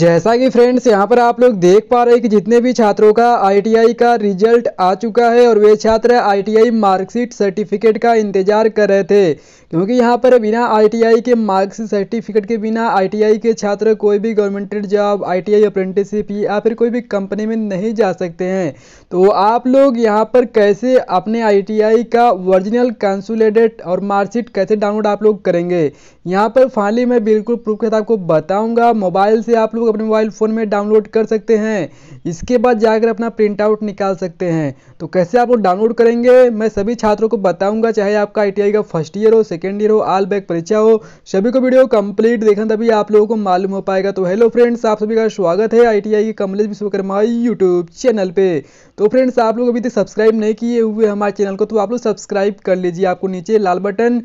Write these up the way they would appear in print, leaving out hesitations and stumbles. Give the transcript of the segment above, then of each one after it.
जैसा कि फ्रेंड्स यहां पर आप लोग देख पा रहे हैं कि जितने भी छात्रों का आईटीआई का रिजल्ट आ चुका है और वे छात्र आईटीआई मार्कशीट सर्टिफिकेट का इंतजार कर रहे थे, क्योंकि यहां पर बिना आईटीआई के मार्कशीट सर्टिफिकेट के बिना आईटीआई के छात्र कोई भी गवर्नमेंट जॉब, आईटीआई अप्रेंटिसशिप या फिर कोई भी कंपनी में नहीं जा सकते हैं। तो आप लोग यहाँ पर कैसे अपने आईटीआई का ओरिजिनल कंसोलिडेट और मार्कशीट कैसे डाउनलोड आप लोग करेंगे, यहाँ पर फाइनली मैं बिल्कुल प्रूफ के साथ आपको बताऊँगा। मोबाइल से आप लोग अपने मोबाइल फ़ोन में डाउनलोड कर सकते हैं, इसके बाद जाकर अपना प्रिंट आउट निकाल सकते हैं। तो कैसे आप लोग डाउनलोड करेंगे मैं सभी छात्रों को बताऊंगा, चाहे आपका आईटीआई का फर्स्ट ईयर हो, सेकेंड ईयर हो, ऑल बैक परीक्षा हो, सभी को वीडियो कंप्लीट देखना तभी आप लोगों को मालूम हो पाएगा। तो हेलो फ्रेंड्स, आप सभी का स्वागत है आईटीआई के कमलेश विश्वकर्मा यूट्यूब चैनल पर। तो फ्रेंड्स आप लोग अभी तक सब्सक्राइब नहीं किए हुए हमारे चैनल को तो आप लोग सब्सक्राइब कर लीजिए। आपको नीचे लाल बटन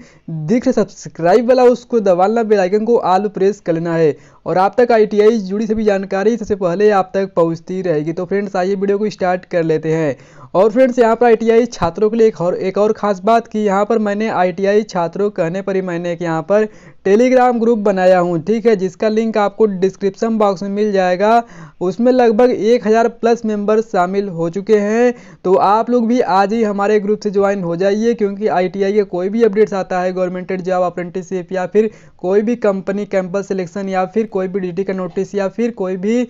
दिख रहा सब्सक्राइब वाला, उसको दबाना, बेल आइकन को ऑल प्रेस कर लेना है और आप तक आईटीआई जुड़ी सभी जानकारी सबसे पहले आप तक पहुंचती रहेगी। तो फ्रेंड्स आइए वीडियो को स्टार्ट कर लेते हैं। और फ्रेंड्स यहाँ पर आईटीआई छात्रों के लिए एक और ख़ास बात कि यहाँ पर मैंने आईटीआई छात्रों कहने पर ही मैंने एक यहाँ पर टेलीग्राम ग्रुप बनाया हूँ, ठीक है, जिसका लिंक आपको डिस्क्रिप्शन बॉक्स में मिल जाएगा। उसमें लगभग 1000 प्लस मेंबर्स शामिल हो चुके हैं। तो आप लोग भी आज ही हमारे ग्रुप से ज्वाइन हो जाइए, क्योंकि आईटीआई के कोई भी अपडेट्स आता है, गवर्नमेंट जॉब, अप्रेंटिसशिप या फिर कोई भी कंपनी कैंपस सिलेक्शन या फिर कोई भी डीटी का नोटिस या फिर कोई भी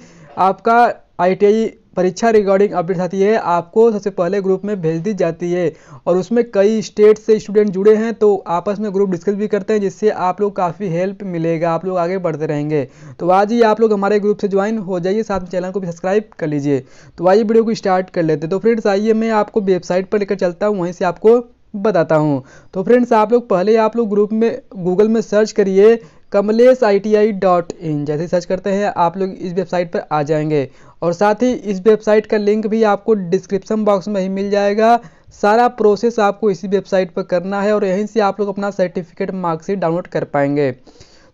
आपका आईटीआई परीक्षा रिगार्डिंग अपडेट आती है, आपको सबसे पहले ग्रुप में भेज दी जाती है। और उसमें कई स्टेट से स्टूडेंट जुड़े हैं तो आपस में ग्रुप डिस्कस भी करते हैं, जिससे आप लोग काफ़ी हेल्प मिलेगा, आप लोग आगे बढ़ते रहेंगे। तो आज ही आप लोग हमारे ग्रुप से ज्वाइन हो जाइए, साथ में चैनल को भी सब्सक्राइब कर लीजिए। तो आइए वीडियो को स्टार्ट कर लेते हैं। तो फ्रेंड्स आइए मैं आपको वेबसाइट पर लेकर चलता हूँ, वहीं से आपको बताता हूँ। तो फ्रेंड्स आप लोग पहले ग्रुप में गूगल में सर्च करिए कमलेश आई टी आई.in। जैसे सर्च करते हैं आप लोग इस वेबसाइट पर आ जाएंगे और साथ ही इस वेबसाइट का लिंक भी आपको डिस्क्रिप्शन बॉक्स में ही मिल जाएगा। सारा प्रोसेस आपको इसी वेबसाइट पर करना है और यहीं से आप लोग अपना सर्टिफिकेट मार्कशीट डाउनलोड कर पाएंगे।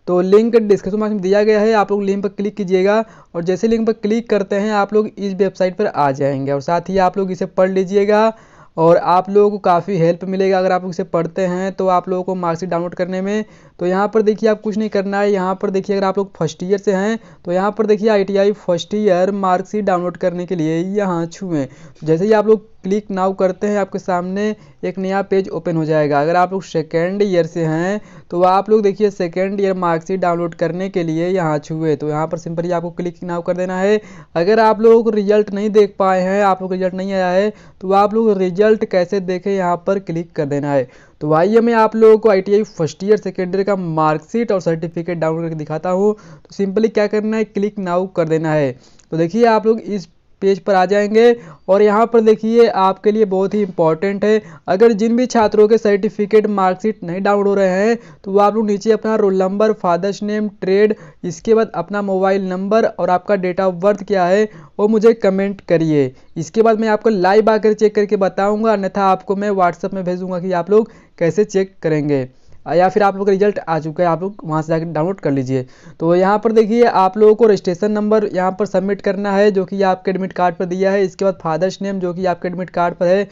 तो लिंक डिस्क्रिप्शन बॉक्स में दिया गया है, आप लोग लिंक पर क्लिक कीजिएगा और जैसे लिंक पर क्लिक करते हैं आप लोग इस वेबसाइट पर आ जाएंगे और साथ ही आप लोग इसे पढ़ लीजिएगा और आप लोगों को काफ़ी हेल्प मिलेगा अगर आप इसे पढ़ते हैं तो आप लोगों को मार्कशीट डाउनलोड करने में। तो यहाँ पर देखिए आप कुछ नहीं करना है। यहाँ पर देखिए अगर आप लोग फर्स्ट ईयर से हैं तो यहाँ पर देखिए ITI first year marksheet download करने के लिए यहाँ छुएँ। जैसे ही आप लोग क्लिक नाउ करते हैं आपके सामने एक नया पेज ओपन हो जाएगा। अगर आप लोग सेकेंड ईयर से हैं तो आप लोग देखिए सेकेंड ईयर मार्कशीट डाउनलोड करने के लिए यहाँ छुए, तो यहाँ पर सिंपली आपको क्लिक नाउ कर देना है। अगर आप लोगों को रिजल्ट नहीं देख पाए हैं, आप लोग रिजल्ट नहीं आया है तो आप लोग रिजल्ट कैसे देखें यहाँ पर क्लिक कर देना है। तो आइए मैं आप लोगों को ITI first year second year का मार्कशीट और सर्टिफिकेट डाउनलोड करके दिखाता हूँ। तो सिंपली क्या करना है, क्लिक नाउ कर देना है। तो देखिए आप लोग इस पेज पर आ जाएंगे और यहाँ पर देखिए आपके लिए बहुत ही इंपॉर्टेंट है, अगर जिन भी छात्रों के सर्टिफिकेट मार्कशीट नहीं डाउनलोड हो रहे हैं तो आप लोग नीचे अपना roll number, father's name, trade, इसके बाद अपना मोबाइल नंबर और आपका डेट ऑफ बर्थ क्या है वो मुझे कमेंट करिए। इसके बाद मैं आपको लाइव आकर चेक करके बताऊँगा, अन्यथा आपको मैं व्हाट्सएप में भेजूँगा कि आप लोग कैसे चेक करेंगे, या फिर आप लोग का रिजल्ट आ चुका है आप लोग वहां से जाकर डाउनलोड कर लीजिए। तो यहां पर देखिए आप लोगों को रजिस्ट्रेशन नंबर यहां पर सबमिट करना है जो कि आपके एडमिट कार्ड पर दिया है। इसके बाद फादर्स नेम जो कि आपके एडमिट कार्ड पर है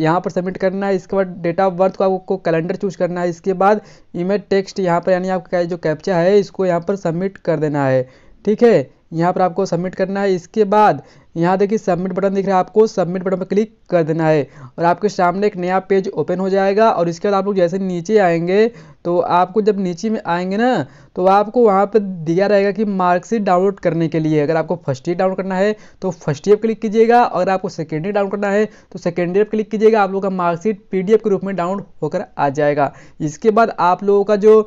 यहां पर सबमिट करना है। इसके बाद डेट ऑफ बर्थ को आपको कैलेंडर चूज करना है। इसके बाद इमेज टेक्स्ट यहाँ पर यानी आपका जो कैप्चा है इसको यहाँ पर सबमिट कर देना है, ठीक है, यहाँ पर आपको सबमिट करना है। इसके बाद यहाँ देखिए सबमिट बटन दिख रहा है, आपको सबमिट बटन पर क्लिक कर देना है और आपके सामने एक नया पेज ओपन हो जाएगा। और इसके बाद आप लोग जैसे नीचे आएंगे तो आपको जब नीचे में आएंगे ना तो आपको वहाँ पर दिया रहेगा कि मार्कशीट डाउनलोड करने के लिए अगर आपको फर्स्ट ईयर डाउनलोड करना है तो फर्स्ट ईयर पर क्लिक कीजिएगा, अगर आपको सेकेंड ईयर डाउनलोड करना है तो सेकेंड ईयर पर क्लिक कीजिएगा। आप लोग का मार्कशीट PDF के रूप में डाउनलोड होकर आ जाएगा। इसके बाद आप लोगों का जो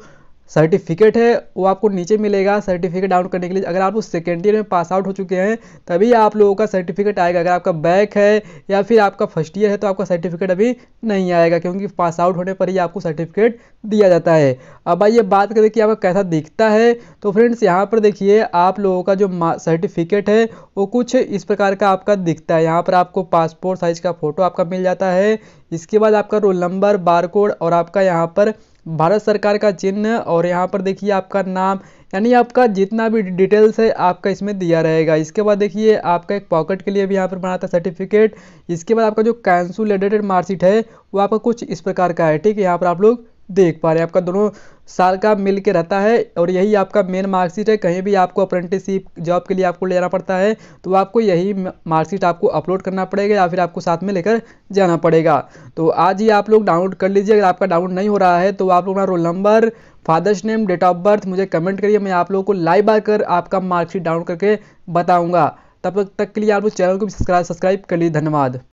सर्टिफिकेट है वो आपको नीचे मिलेगा सर्टिफिकेट डाउनलोड करने के लिए। अगर आप लोग सेकेंड ईयर में पास आउट हो चुके हैं तभी आप लोगों का सर्टिफिकेट आएगा। अगर आपका बैक है या फिर आपका फर्स्ट ईयर है तो आपका सर्टिफिकेट अभी नहीं आएगा, क्योंकि पास आउट होने पर ही आपको सर्टिफिकेट दिया जाता है। अब आइए बात करें कि आपका कैसा दिखता है। तो फ्रेंड्स यहाँ पर देखिए आप लोगों का जो सर्टिफिकेट है वो कुछ इस प्रकार का आपका दिखता है। यहाँ पर आपको पासपोर्ट साइज़ का फ़ोटो आपका मिल जाता है। इसके बाद आपका रोल नंबर, बारकोड और आपका यहाँ पर भारत सरकार का चिन्ह और यहाँ पर देखिए आपका नाम, यानी आपका जितना भी डिटेल्स है आपका इसमें दिया रहेगा। इसके बाद देखिए आपका एक पॉकेट के लिए भी यहाँ पर बनाता है सर्टिफिकेट। इसके बाद आपका जो कंसोलिडेटेड मार्कशीट है वो आपका कुछ इस प्रकार का है, ठीक है, यहाँ पर आप लोग देख पा रहे हैं। आपका दोनों साल का मिल के रहता है और यही आपका मेन मार्कशीट है। कहीं भी आपको अप्रेंटिसशिप जॉब के लिए आपको लेना पड़ता है तो आपको यही मार्कशीट आपको अपलोड करना पड़ेगा या फिर आपको साथ में लेकर जाना पड़ेगा। तो आज ही आप लोग डाउनलोड कर लीजिए। अगर आपका डाउनलोड नहीं हो रहा है तो आप लोग roll number, father's name, date of birth मुझे कमेंट करिए, मैं आप लोगों को लाइव आकर आपका मार्कशीट डाउनलोड करके बताऊँगा। तब तक के लिए आप लोग चैनल को भी सब्सक्राइब कर लीजिए। धन्यवाद।